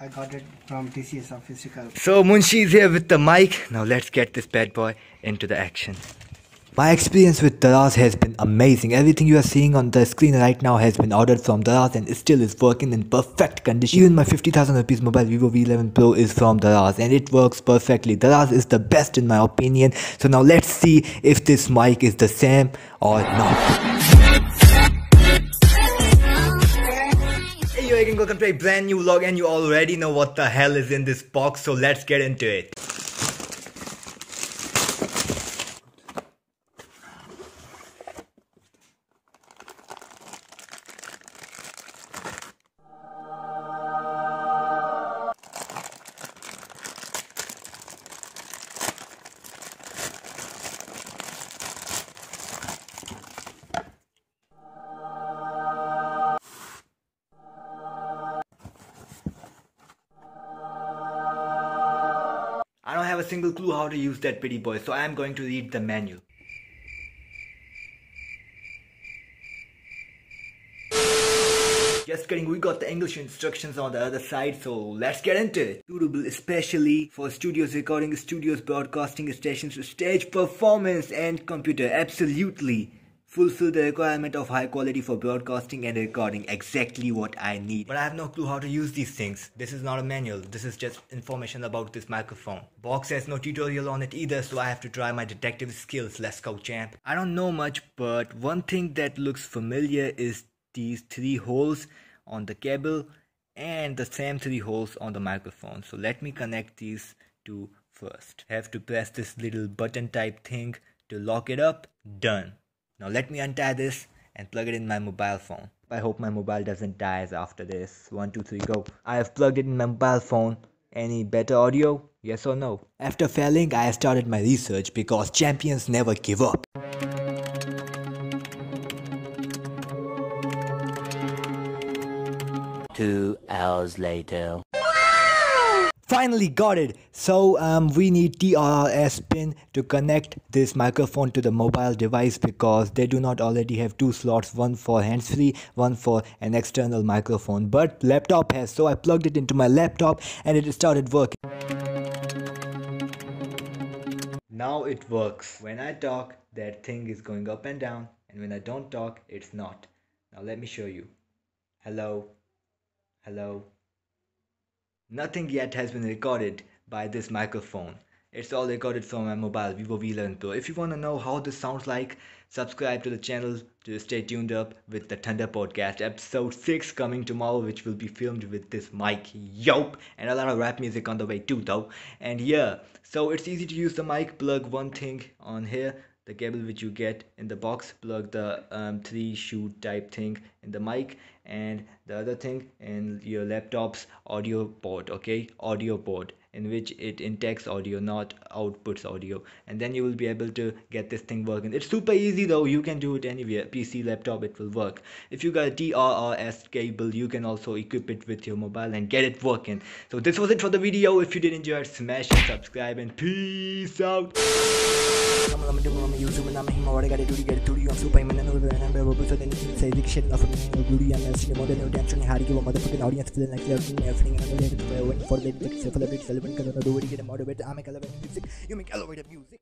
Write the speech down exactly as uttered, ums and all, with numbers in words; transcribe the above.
I got it from T C S office. So Munshi is here with the mic. Now let's get this bad boy into the action. My experience with Daraz has been amazing. Everything you are seeing on the screen right now has been ordered from Daraz and still is working in perfect condition. Even my fifty thousand rupees mobile Vivo V eleven Pro is from Daraz and it works perfectly. Daraz is the best in my opinion. So now let's see if this mic is the same or not. Welcome to a brand new vlog, and you already know what the hell is in this box, so let's get into it. I don't have a single clue how to use that pity boy, so I am going to read the manual. Just kidding, we got the English instructions on the other side, so let's get into it. Suitable especially for studios, recording studios, broadcasting stations, stage performance and computer. Absolutely. Fulfill the requirement of high quality for broadcasting and recording. Exactly what I need. But I have no clue how to use these things. This is not a manual. This is just information about this microphone. Box has no tutorial on it either, so I have to try my detective skills. Let's go, champ. I don't know much, but one thing that looks familiar is these three holes on the cable and the same three holes on the microphone. So let me connect these two first. I have to press this little button type thing to lock it up. Done. Now let me untie this and plug it in my mobile phone. I hope my mobile doesn't die after this. one, two, three, go. I have plugged it in my mobile phone. Any better audio? Yes or no? After failing, I started my research because champions never give up. Two hours later. Finally got it. So um, we need T R R S pin to connect this microphone to the mobile device because they do not already have two slots, one for hands-free, one for an external microphone, but laptop has, so I plugged it into my laptop and it started working. Now it works. When I talk, that thing is going up and down, and when I don't talk, it's not. Now let me show you. Hello. Hello. Nothing yet has been recorded by this microphone. It's all recorded from my mobile Vivo V eleven Pro. If you want to know how this sounds like, subscribe to the channel to stay tuned up with the Thunder Podcast episode six coming tomorrow, which will be filmed with this mic. Yup! And a lot of rap music on the way too though. And yeah, so it's easy to use the mic. Plug one thing on here, the cable which you get in the box, plug the um, three shoot type thing in the mic and the other thing in your laptop's audio port, okay, audio port, in which it intakes audio, not outputs audio, and then you will be able to get this thing working. It's super easy though, you can do it anywhere, P C, laptop, it will work. If you got a T R R S cable, you can also equip it with your mobile and get it working. So this was it for the video. If you did enjoy it, smash and subscribe and peace out. I'm I got it to get to you. I'm super and I'm able to say addiction of beauty and the modern attention. How to give a motherfucking audience feeling like they're everything and I'm waiting for the big, for the big, celebrate, get a motivated. I make elevated music, you make elevated music.